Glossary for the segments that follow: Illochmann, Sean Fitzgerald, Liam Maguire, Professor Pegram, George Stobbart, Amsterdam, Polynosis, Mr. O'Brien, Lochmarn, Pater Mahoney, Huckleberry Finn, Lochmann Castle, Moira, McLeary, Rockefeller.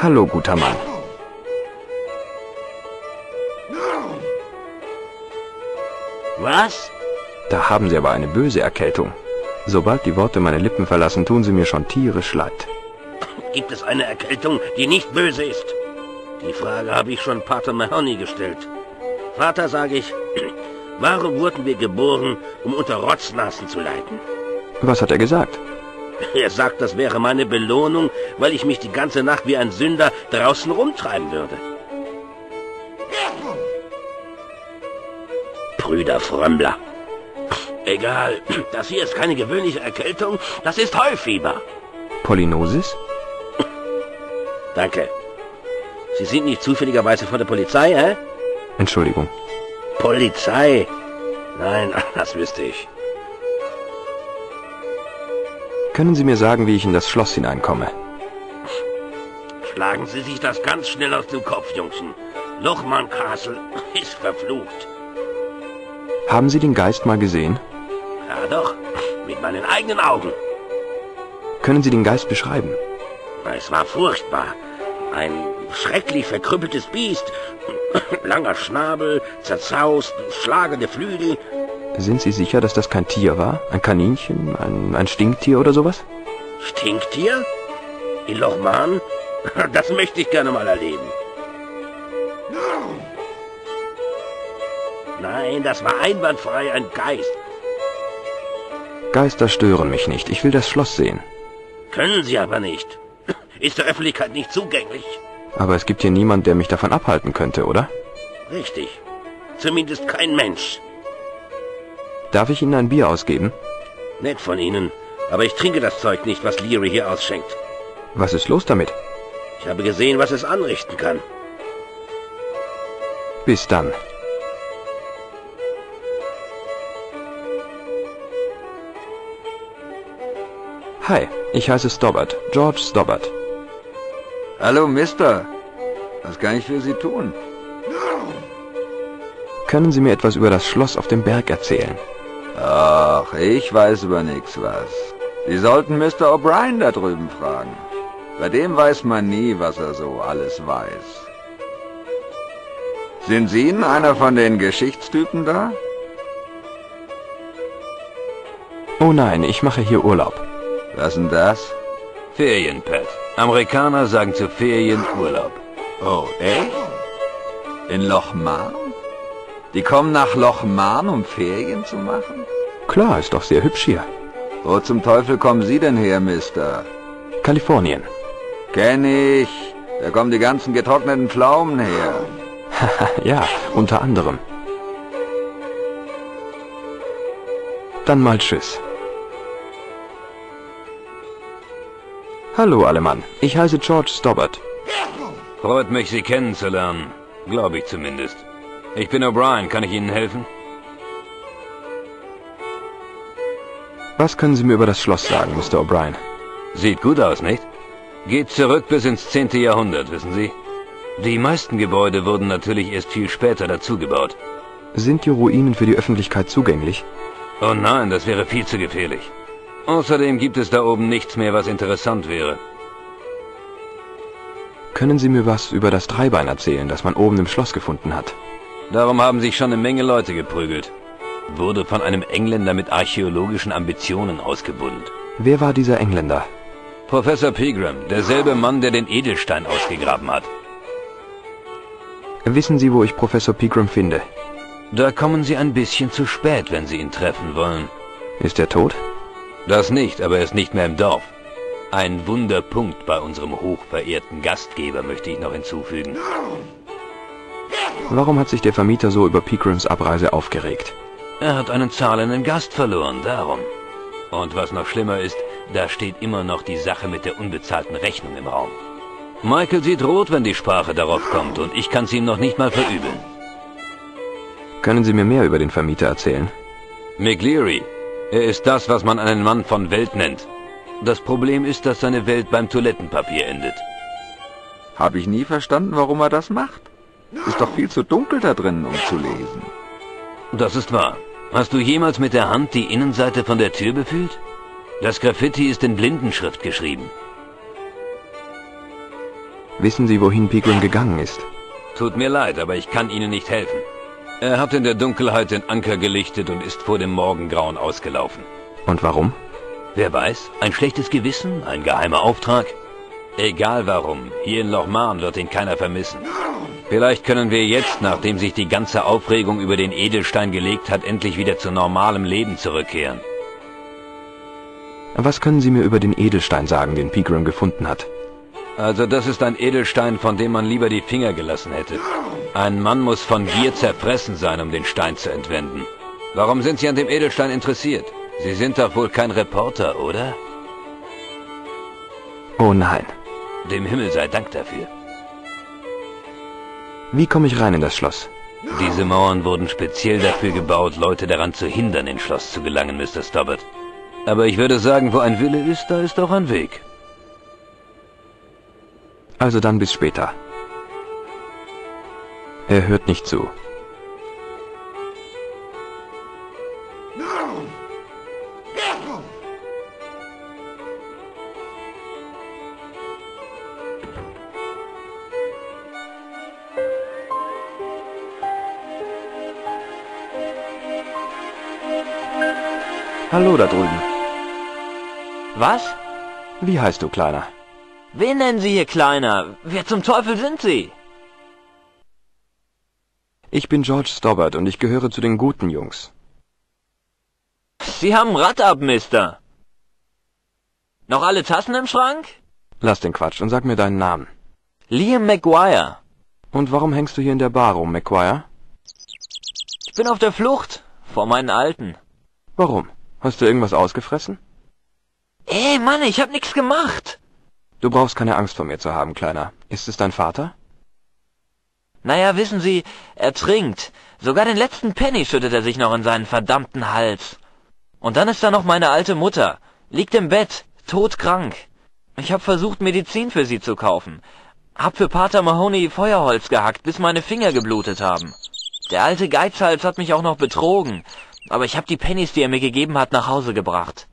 Hallo, guter Mann. Was? Da haben Sie aber eine böse Erkältung. Sobald die Worte meine Lippen verlassen, tun sie mir schon tierisch leid. Gibt es eine Erkältung, die nicht böse ist? Die Frage habe ich schon Pater Mahoney gestellt. Vater, sage ich, warum wurden wir geboren, um unter Rotznasen zu leiden? Was hat er gesagt? Er sagt, das wäre meine Belohnung, weil ich mich die ganze Nacht wie ein Sünder draußen rumtreiben würde. Brüder Frömmler. Egal, das hier ist keine gewöhnliche Erkältung, das ist Heufieber. Polynosis? Danke. Sie sind nicht zufälligerweise von der Polizei, hä? Entschuldigung. Polizei? Nein, das wüsste ich. Können Sie mir sagen, wie ich in das Schloss hineinkomme? Schlagen Sie sich das ganz schnell aus dem Kopf, Jungchen. Lochmann Castle ist verflucht. Haben Sie den Geist mal gesehen? Ja doch, mit meinen eigenen Augen. Können Sie den Geist beschreiben? Es war furchtbar. Ein schrecklich verkrüppeltes Biest. Langer Schnabel, zerzaust, schlagende Flügel. Sind Sie sicher, dass das kein Tier war? Ein Kaninchen? Ein Stinktier oder sowas? Stinktier? Illochmann? Das möchte ich gerne mal erleben. Nein, das war einwandfrei ein Geist. Geister stören mich nicht. Ich will das Schloss sehen. Können Sie aber nicht. Ist der Öffentlichkeit nicht zugänglich. Aber es gibt hier niemanden, der mich davon abhalten könnte, oder? Richtig. Zumindest kein Mensch. Darf ich Ihnen ein Bier ausgeben? Nett von Ihnen. Aber ich trinke das Zeug nicht, was Leary hier ausschenkt. Was ist los damit? Ich habe gesehen, was es anrichten kann. Bis dann. Hi, ich heiße Stobbart, George Stobbart. Hallo, Mister. Was kann ich für Sie tun? Können Sie mir etwas über das Schloss auf dem Berg erzählen? Ach, ich weiß über nichts was. Sie sollten Mr. O'Brien da drüben fragen. Bei dem weiß man nie, was er so alles weiß. Sind Sie denn einer von den Geschichtstypen da? Oh nein, ich mache hier Urlaub. Was denn das? Ferien, Pat. Amerikaner sagen zu Ferien Urlaub. Oh, echt? In Lochmarn? Die kommen nach Lochmarn, um Ferien zu machen? Klar, ist doch sehr hübsch hier. Wo zum Teufel kommen Sie denn her, Mister? Kalifornien. Kenn ich. Da kommen die ganzen getrockneten Pflaumen her. Ja, unter anderem. Dann mal tschüss. Hallo, Alemann. Ich heiße George Stobbart. Freut mich, Sie kennenzulernen. Glaube ich zumindest. Ich bin O'Brien. Kann ich Ihnen helfen? Was können Sie mir über das Schloss sagen, Mr. O'Brien? Sieht gut aus, nicht? Geht zurück bis ins 10. Jahrhundert, wissen Sie? Die meisten Gebäude wurden natürlich erst viel später dazugebaut. Sind die Ruinen für die Öffentlichkeit zugänglich? Oh nein, das wäre viel zu gefährlich. Außerdem gibt es da oben nichts mehr, was interessant wäre. Können Sie mir was über das Dreibein erzählen, das man oben im Schloss gefunden hat? Darum haben sich schon eine Menge Leute geprügelt. Wurde von einem Engländer mit archäologischen Ambitionen ausgebuddelt. Wer war dieser Engländer? Professor Pegram, derselbe Mann, der den Edelstein ausgegraben hat. Wissen Sie, wo ich Professor Pegram finde? Da kommen Sie ein bisschen zu spät, wenn Sie ihn treffen wollen. Ist er tot? Das nicht, aber er ist nicht mehr im Dorf. Ein Wunderpunkt bei unserem hochverehrten Gastgeber möchte ich noch hinzufügen. Warum hat sich der Vermieter so über Pegrams Abreise aufgeregt? Er hat einen zahlenden Gast verloren, darum. Und was noch schlimmer ist, da steht immer noch die Sache mit der unbezahlten Rechnung im Raum. Michael sieht rot, wenn die Sprache darauf kommt, und ich kann es ihm noch nicht mal verübeln. Können Sie mir mehr über den Vermieter erzählen? McLeary. Er ist das, was man einen Mann von Welt nennt. Das Problem ist, dass seine Welt beim Toilettenpapier endet. Hab ich nie verstanden, warum er das macht. Ist doch viel zu dunkel da drin, um zu lesen. Das ist wahr. Hast du jemals mit der Hand die Innenseite von der Tür befühlt? Das Graffiti ist in Blindenschrift geschrieben. Wissen Sie, wohin Pegram gegangen ist? Tut mir leid, aber ich kann Ihnen nicht helfen. Er hat in der Dunkelheit den Anker gelichtet und ist vor dem Morgengrauen ausgelaufen. Und warum? Wer weiß, ein schlechtes Gewissen, ein geheimer Auftrag? Egal warum, hier in Lochmarn wird ihn keiner vermissen. Vielleicht können wir jetzt, nachdem sich die ganze Aufregung über den Edelstein gelegt hat, endlich wieder zu normalem Leben zurückkehren. Was können Sie mir über den Edelstein sagen, den Pegram gefunden hat? Also das ist ein Edelstein, von dem man lieber die Finger gelassen hätte. Ein Mann muss von Gier zerfressen sein, um den Stein zu entwenden. Warum sind Sie an dem Edelstein interessiert? Sie sind doch wohl kein Reporter, oder? Oh nein. Dem Himmel sei Dank dafür. Wie komme ich rein in das Schloss? Diese Mauern wurden speziell dafür gebaut, Leute daran zu hindern, ins Schloss zu gelangen, Mr. Stobbart. Aber ich würde sagen, wo ein Wille ist, da ist auch ein Weg. Also dann bis später. Er hört nicht zu. Hallo da drüben. Was? Wie heißt du, Kleiner? Wen nennen Sie hier Kleiner? Wer zum Teufel sind Sie? Ich bin George Stobbart und ich gehöre zu den guten Jungs. Sie haben Rad ab, Mister. Noch alle Tassen im Schrank? Lass den Quatsch und sag mir deinen Namen. Liam Maguire. Und warum hängst du hier in der Bar rum, Maguire? Ich bin auf der Flucht. Vor meinen Alten. Warum? Hast du irgendwas ausgefressen? Ey, Mann, ich hab nix gemacht. Du brauchst keine Angst vor mir zu haben, Kleiner. Ist es dein Vater? Naja, wissen Sie, er trinkt. Sogar den letzten Penny schüttet er sich noch in seinen verdammten Hals. Und dann ist da noch meine alte Mutter. Liegt im Bett, todkrank. Ich hab versucht, Medizin für sie zu kaufen. Hab für Pater Mahoney Feuerholz gehackt, bis meine Finger geblutet haben. Der alte Geizhals hat mich auch noch betrogen. Aber ich hab die Pennies, die er mir gegeben hat, nach Hause gebracht.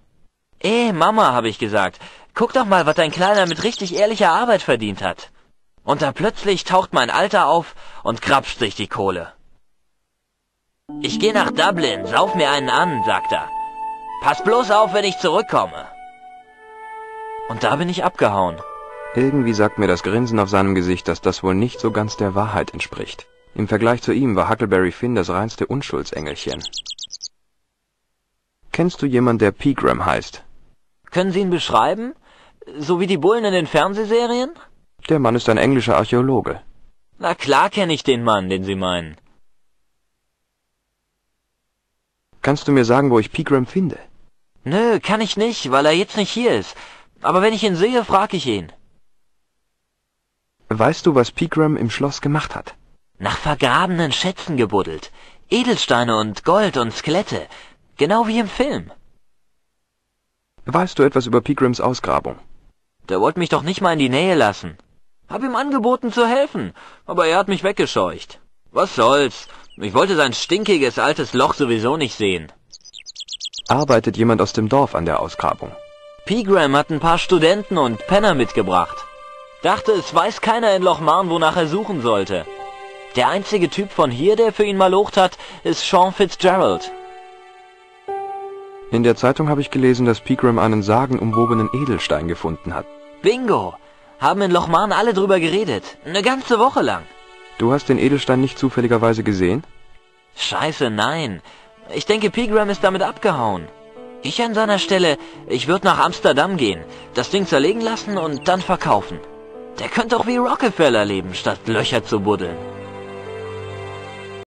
Ey, Mama, habe ich gesagt, guck doch mal, was dein Kleiner mit richtig ehrlicher Arbeit verdient hat. Und da plötzlich taucht mein Alter auf und krapscht sich die Kohle. Ich geh nach Dublin, sauf mir einen an, sagt er. Pass bloß auf, wenn ich zurückkomme. Und da bin ich abgehauen. Irgendwie sagt mir das Grinsen auf seinem Gesicht, dass das wohl nicht so ganz der Wahrheit entspricht. Im Vergleich zu ihm war Huckleberry Finn das reinste Unschuldsengelchen. Kennst du jemanden, der Pegram heißt? Können Sie ihn beschreiben? So wie die Bullen in den Fernsehserien? Der Mann ist ein englischer Archäologe. Na klar kenne ich den Mann, den Sie meinen. Kannst du mir sagen, wo ich Pegram finde? Nö, kann ich nicht, weil er jetzt nicht hier ist. Aber wenn ich ihn sehe, frage ich ihn. Weißt du, was Pegram im Schloss gemacht hat? Nach vergrabenen Schätzen gebuddelt. Edelsteine und Gold und Skelette. Genau wie im Film. Weißt du etwas über Pegrams Ausgrabung? Der wollte mich doch nicht mal in die Nähe lassen. Hab ihm angeboten zu helfen, aber er hat mich weggescheucht. Was soll's? Ich wollte sein stinkiges altes Loch sowieso nicht sehen. Arbeitet jemand aus dem Dorf an der Ausgrabung? Pegram hat ein paar Studenten und Penner mitgebracht. Dachte, es weiß keiner in Lochmarn, wonach er suchen sollte. Der einzige Typ von hier, der für ihn malocht hat, ist Sean Fitzgerald. In der Zeitung habe ich gelesen, dass Pegram einen sagenumwobenen Edelstein gefunden hat. Bingo! Haben in Lochmarn alle drüber geredet. Eine ganze Woche lang. Du hast den Edelstein nicht zufälligerweise gesehen? Scheiße, nein. Ich denke, Pegram ist damit abgehauen. Ich an seiner Stelle, ich würde nach Amsterdam gehen, das Ding zerlegen lassen und dann verkaufen. Der könnte auch wie Rockefeller leben, statt Löcher zu buddeln.